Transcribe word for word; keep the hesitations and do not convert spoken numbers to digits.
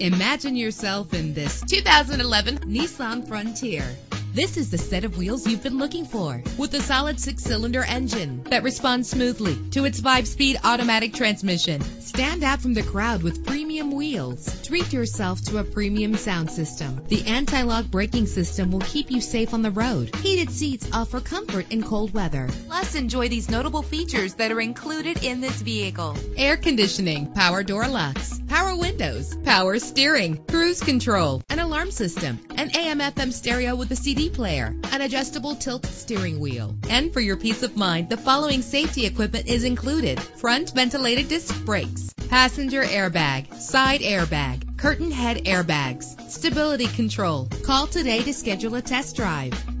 Imagine yourself in this two thousand eleven Nissan Frontier. This is the set of wheels you've been looking for, with a solid six-cylinder engine that responds smoothly to its five-speed automatic transmission. Stand out from the crowd with premium wheels. Treat yourself to a premium sound system. The anti-lock braking system will keep you safe on the road. Heated seats offer comfort in cold weather. Plus, enjoy these notable features that are included in this vehicle: air conditioning, power door locks, power windows, power steering, cruise control, an alarm system, an A M F M stereo with a C D player, an adjustable tilt steering wheel. And for your peace of mind, the following safety equipment is included: front ventilated disc brakes, passenger airbag, side airbag, curtain head airbags, stability control. Call today to schedule a test drive.